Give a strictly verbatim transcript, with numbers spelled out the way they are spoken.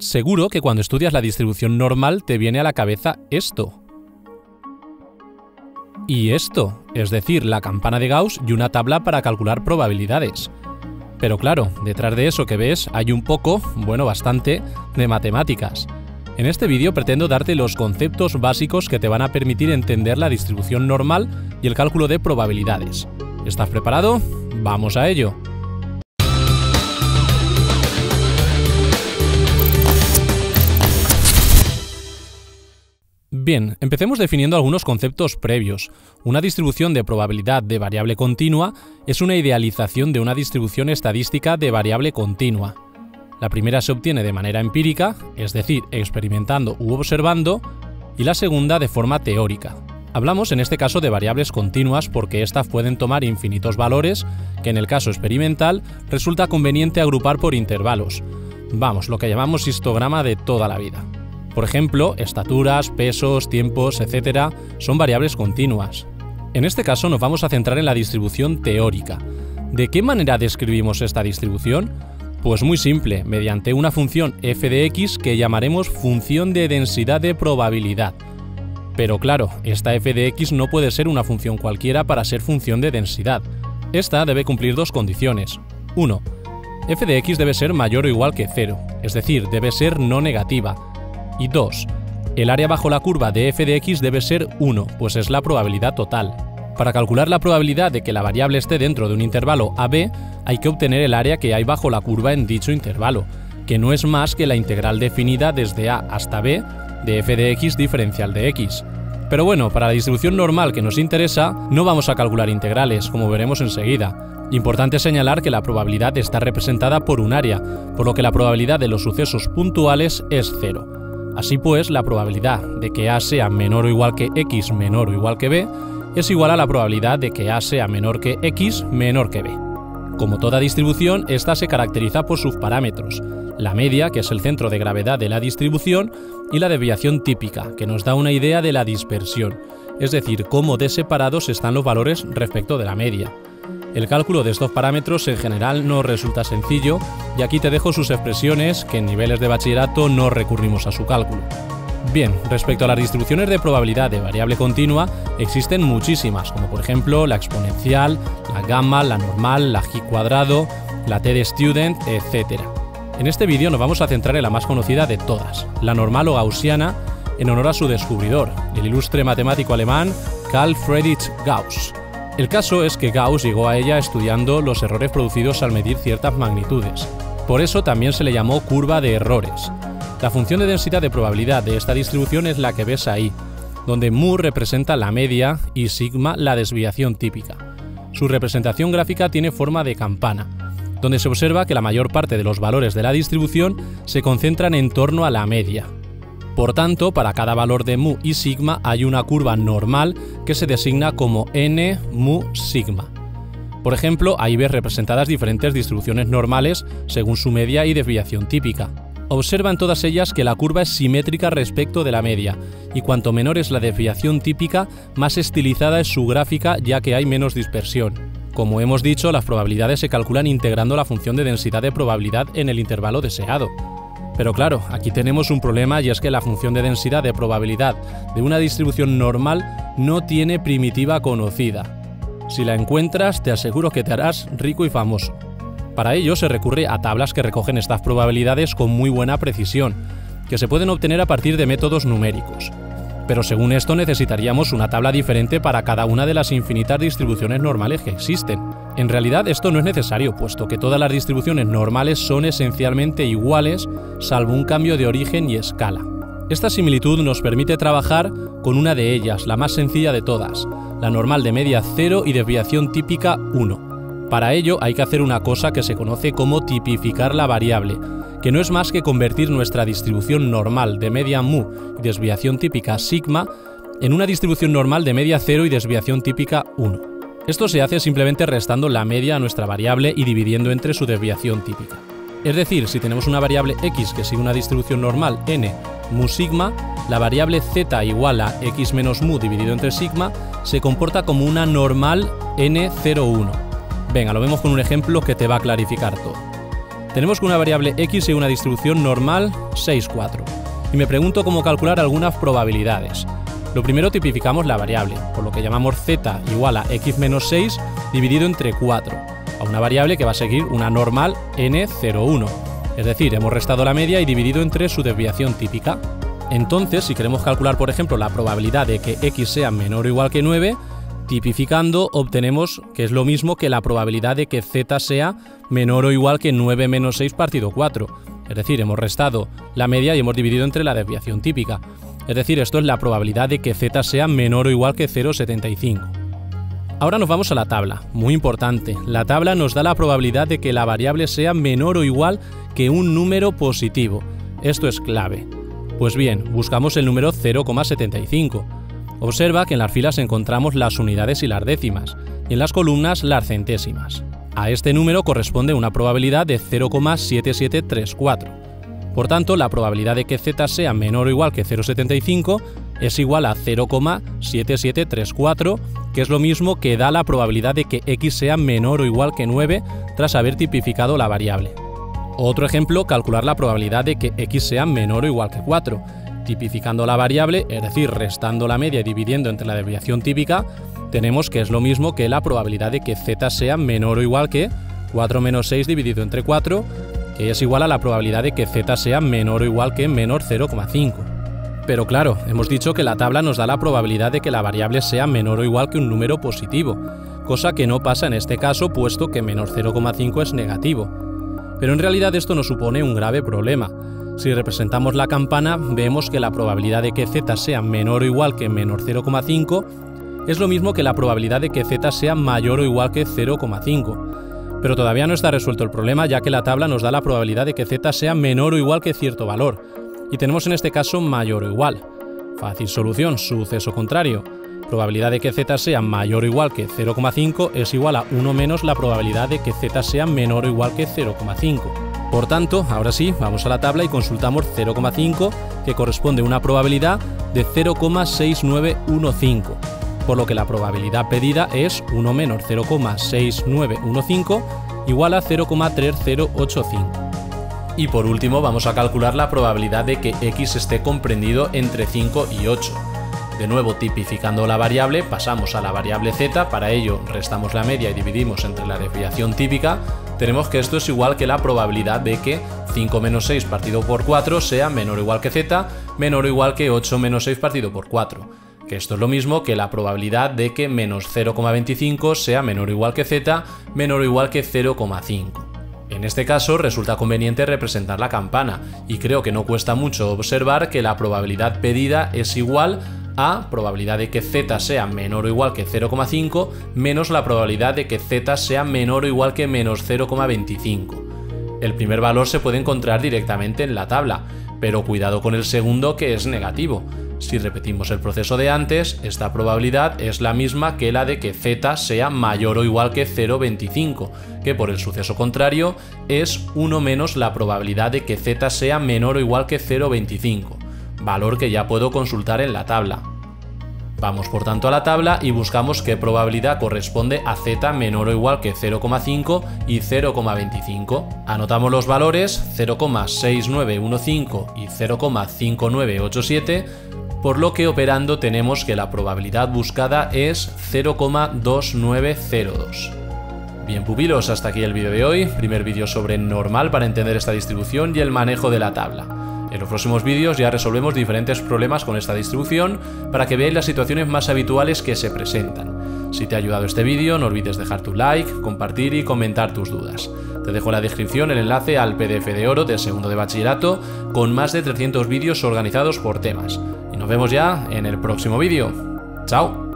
Seguro que cuando estudias la distribución normal te viene a la cabeza esto. Y esto, es decir, la campana de Gauss y una tabla para calcular probabilidades. Pero claro, detrás de eso que ves hay un poco, bueno, bastante, de matemáticas. En este vídeo pretendo darte los conceptos básicos que te van a permitir entender la distribución normal y el cálculo de probabilidades. ¿Estás preparado? ¡Vamos a ello! Bien, empecemos definiendo algunos conceptos previos. Una distribución de probabilidad de variable continua es una idealización de una distribución estadística de variable continua. La primera se obtiene de manera empírica, es decir, experimentando u observando, y la segunda de forma teórica. Hablamos en este caso de variables continuas porque éstas pueden tomar infinitos valores, que en el caso experimental resulta conveniente agrupar por intervalos. Vamos, lo que llamamos histograma de toda la vida. Por ejemplo, estaturas, pesos, tiempos, etcétera, son variables continuas. En este caso nos vamos a centrar en la distribución teórica. ¿De qué manera describimos esta distribución? Pues muy simple, mediante una función f de x que llamaremos función de densidad de probabilidad. Pero claro, esta f de x no puede ser una función cualquiera para ser función de densidad. Esta debe cumplir dos condiciones. uno. F de x debe ser mayor o igual que cero, es decir, debe ser no negativa. Y dos. El área bajo la curva de f de x debe ser uno, pues es la probabilidad total. Para calcular la probabilidad de que la variable esté dentro de un intervalo a b, hay que obtener el área que hay bajo la curva en dicho intervalo, que no es más que la integral definida desde a hasta b de f de x diferencial de x. Pero bueno, para la distribución normal que nos interesa, no vamos a calcular integrales, como veremos enseguida. Importante señalar que la probabilidad está representada por un área, por lo que la probabilidad de los sucesos puntuales es cero. Así pues, la probabilidad de que a sea menor o igual que x menor o igual que b es igual a la probabilidad de que a sea menor que x menor que b. Como toda distribución, esta se caracteriza por sus parámetros: la media, que es el centro de gravedad de la distribución, y la desviación típica, que nos da una idea de la dispersión, es decir, cómo de separados están los valores respecto de la media. El cálculo de estos parámetros en general no resulta sencillo, y aquí te dejo sus expresiones, que en niveles de bachillerato no recurrimos a su cálculo. Bien, respecto a las distribuciones de probabilidad de variable continua, existen muchísimas, como por ejemplo la exponencial, la gamma, la normal, la g cuadrado, la t de student, etcétera. En este vídeo nos vamos a centrar en la más conocida de todas, la normal o gaussiana, en honor a su descubridor, el ilustre matemático alemán Carl Friedrich Gauss. El caso es que Gauss llegó a ella estudiando los errores producidos al medir ciertas magnitudes. Por eso también se le llamó curva de errores. La función de densidad de probabilidad de esta distribución es la que ves ahí, donde mu representa la media y sigma la desviación típica. Su representación gráfica tiene forma de campana, donde se observa que la mayor parte de los valores de la distribución se concentran en torno a la media. Por tanto, para cada valor de mu y sigma hay una curva normal que se designa como n mu sigma. Por ejemplo, ahí ves representadas diferentes distribuciones normales según su media y desviación típica. Observa en todas ellas que la curva es simétrica respecto de la media, y cuanto menor es la desviación típica, más estilizada es su gráfica ya que hay menos dispersión. Como hemos dicho, las probabilidades se calculan integrando la función de densidad de probabilidad en el intervalo deseado. Pero claro, aquí tenemos un problema, y es que la función de densidad de probabilidad de una distribución normal no tiene primitiva conocida. Si la encuentras, te aseguro que te harás rico y famoso. Para ello se recurre a tablas que recogen estas probabilidades con muy buena precisión, que se pueden obtener a partir de métodos numéricos. Pero según esto necesitaríamos una tabla diferente para cada una de las infinitas distribuciones normales que existen. En realidad esto no es necesario, puesto que todas las distribuciones normales son esencialmente iguales, salvo un cambio de origen y escala. Esta similitud nos permite trabajar con una de ellas, la más sencilla de todas, la normal de media cero y desviación típica uno. Para ello hay que hacer una cosa que se conoce como tipificar la variable, que no es más que convertir nuestra distribución normal de media mu y desviación típica sigma en una distribución normal de media cero y desviación típica uno. Esto se hace simplemente restando la media a nuestra variable y dividiendo entre su desviación típica. Es decir, si tenemos una variable x que sigue una distribución normal n mu sigma, la variable z igual a x menos mu dividido entre sigma se comporta como una normal n cero uno. Venga, lo vemos con un ejemplo que te va a clarificar todo. Tenemos que una variable x y una distribución normal seis, cuatro. Y me pregunto cómo calcular algunas probabilidades. Lo primero, tipificamos la variable, por lo que llamamos z igual a x menos seis dividido entre cuatro, a una variable que va a seguir una normal n cero uno. Es decir, hemos restado la media y dividido entre su desviación típica. Entonces, si queremos calcular, por ejemplo, la probabilidad de que x sea menor o igual que nueve, tipificando obtenemos que es lo mismo que la probabilidad de que z sea menor o igual que nueve menos seis partido cuatro. Es decir, hemos restado la media y hemos dividido entre la desviación típica. Es decir, esto es la probabilidad de que z sea menor o igual que cero coma setenta y cinco. Ahora nos vamos a la tabla, muy importante. La tabla nos da la probabilidad de que la variable sea menor o igual que un número positivo. Esto es clave. Pues bien, buscamos el número cero coma setenta y cinco. Observa que en las filas encontramos las unidades y las décimas, y en las columnas las centésimas. A este número corresponde una probabilidad de cero coma siete siete tres cuatro. Por tanto, la probabilidad de que z sea menor o igual que cero coma setenta y cinco es igual a cero coma siete siete tres cuatro, que es lo mismo que da la probabilidad de que x sea menor o igual que nueve tras haber tipificado la variable. Otro ejemplo, calcular la probabilidad de que x sea menor o igual que cuatro. Tipificando la variable, es decir, restando la media y dividiendo entre la desviación típica, tenemos que es lo mismo que la probabilidad de que z sea menor o igual que cuatro menos seis dividido entre cuatro, que es igual a la probabilidad de que z sea menor o igual que menos cero coma cinco. Pero claro, hemos dicho que la tabla nos da la probabilidad de que la variable sea menor o igual que un número positivo, cosa que no pasa en este caso puesto que menos cero coma cinco es negativo. Pero en realidad esto nos supone un grave problema. Si representamos la campana, vemos que la probabilidad de que z sea menor o igual que menos cero coma cinco es lo mismo que la probabilidad de que z sea mayor o igual que cero coma cinco. Pero todavía no está resuelto el problema, ya que la tabla nos da la probabilidad de que z sea menor o igual que cierto valor, y tenemos en este caso mayor o igual. Fácil solución, suceso contrario. Probabilidad de que z sea mayor o igual que cero coma cinco es igual a uno menos la probabilidad de que z sea menor o igual que cero coma cinco. Por tanto, ahora sí, vamos a la tabla y consultamos cero coma cinco, que corresponde a una probabilidad de cero coma seis nueve uno cinco, por lo que la probabilidad pedida es uno menos cero coma seis nueve uno cinco igual a cero coma tres cero ocho cinco. Y por último, vamos a calcular la probabilidad de que x esté comprendido entre cinco y ocho. De nuevo, tipificando la variable, pasamos a la variable z, para ello restamos la media y dividimos entre la desviación típica. Tenemos que esto es igual que la probabilidad de que cinco menos seis partido por cuatro sea menor o igual que z, menor o igual que ocho menos seis partido por cuatro, que esto es lo mismo que la probabilidad de que menos cero coma veinticinco sea menor o igual que z, menor o igual que cero coma cinco. En este caso resulta conveniente representar la campana, y creo que no cuesta mucho observar que la probabilidad pedida es igual a probabilidad de que z sea menor o igual que cero coma cinco menos la probabilidad de que z sea menor o igual que menos cero coma veinticinco. El primer valor se puede encontrar directamente en la tabla, pero cuidado con el segundo, que es negativo. Si repetimos el proceso de antes, esta probabilidad es la misma que la de que z sea mayor o igual que cero coma veinticinco, que por el suceso contrario es uno menos la probabilidad de que z sea menor o igual que cero coma veinticinco. Valor que ya puedo consultar en la tabla. Vamos por tanto a la tabla y buscamos qué probabilidad corresponde a z menor o igual que cero coma cinco y cero coma veinticinco. Anotamos los valores cero coma seis nueve uno cinco y cero coma cinco nueve ocho siete, por lo que operando tenemos que la probabilidad buscada es cero coma dos nueve cero dos. Bien pupilos, hasta aquí el vídeo de hoy, primer vídeo sobre normal para entender esta distribución y el manejo de la tabla. En los próximos vídeos ya resolvemos diferentes problemas con esta distribución para que veáis las situaciones más habituales que se presentan. Si te ha ayudado este vídeo, no olvides dejar tu like, compartir y comentar tus dudas. Te dejo en la descripción el enlace al P D F de oro del segundo de bachillerato con más de trescientos vídeos organizados por temas. Y nos vemos ya en el próximo vídeo. ¡Chao!